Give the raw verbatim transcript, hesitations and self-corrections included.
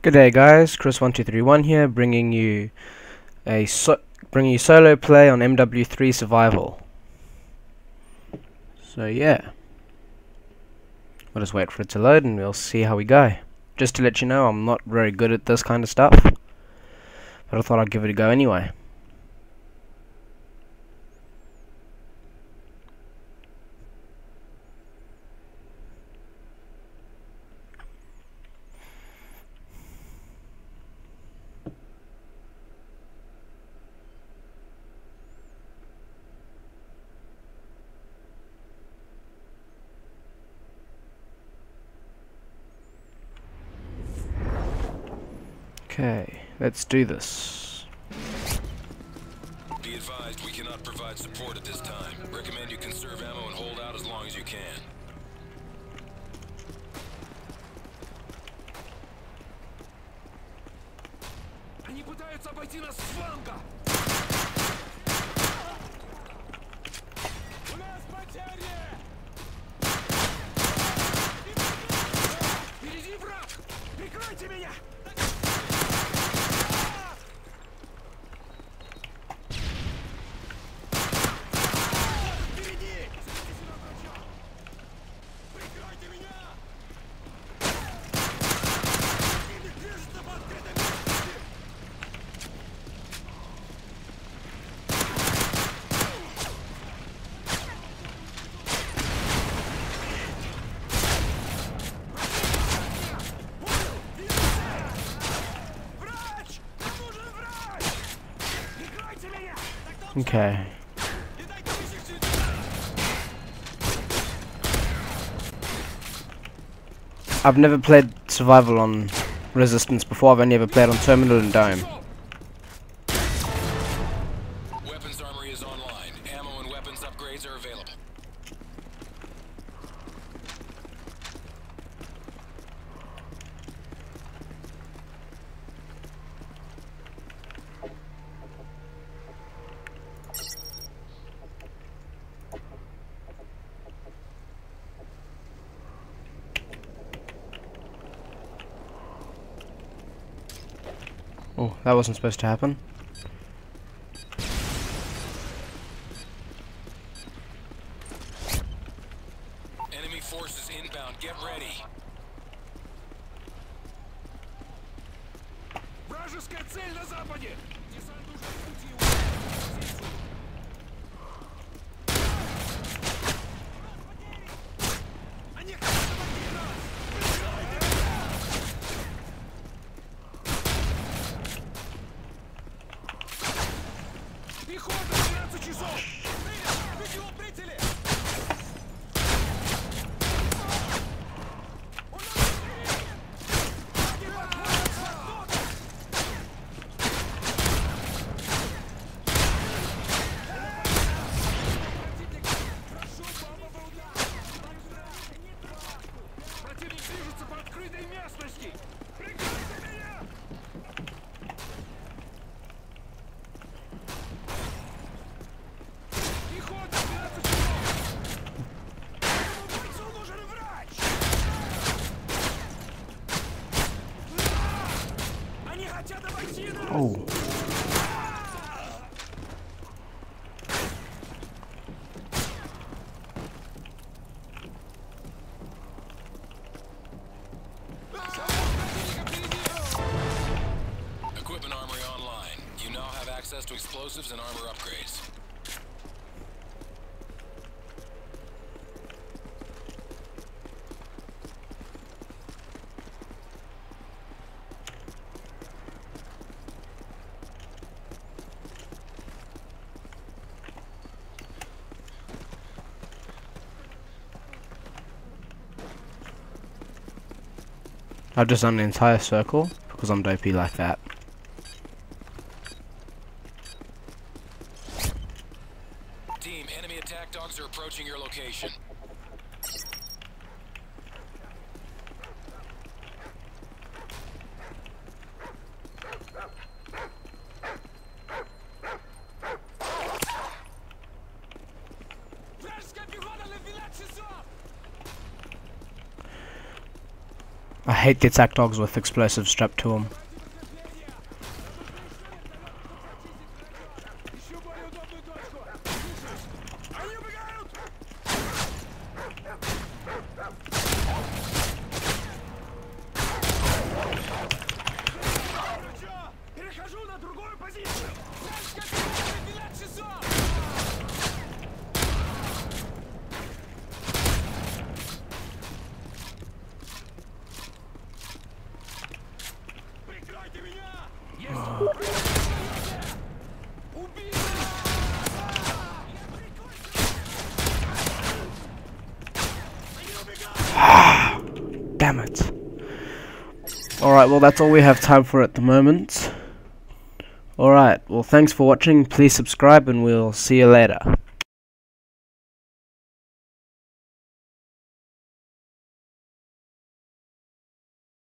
G'day guys, Chris one two three one here, bringing you a so bringing you solo play on M W three survival. So yeah, we'll just wait for it to load and we'll see how we go. Just to let you know, I'm not very good at this kind of stuff, but I thought I'd give it a go anyway. Okay, let's do this. Be advised, we cannot provide support at this time. Recommend you conserve ammo and hold out as long as you can. Они пытаются обойти нас с фланга. У нас потери! Впереди враг! Прикройте меня! Okay. I've never played survival on Resistance before. I've only ever played on Terminal and Dome. Weapons armory is online. Ammo and weapons upgrades are available. Oh, that wasn't supposed to happen. Enemy forces inbound. Get ready. Вражеская цель на западе. Десант нужно уйти его. Oh. Equipment armory online. You now have access to explosives and armor upgrades. I've just done an entire circle because I'm dopey like that. Team, enemy attack dogs are approaching your location. I hate the attack dogs with explosives strapped to them. Damn it. Alright, well that's all we have time for at the moment. Alright, well thanks for watching, please subscribe and we'll see you later.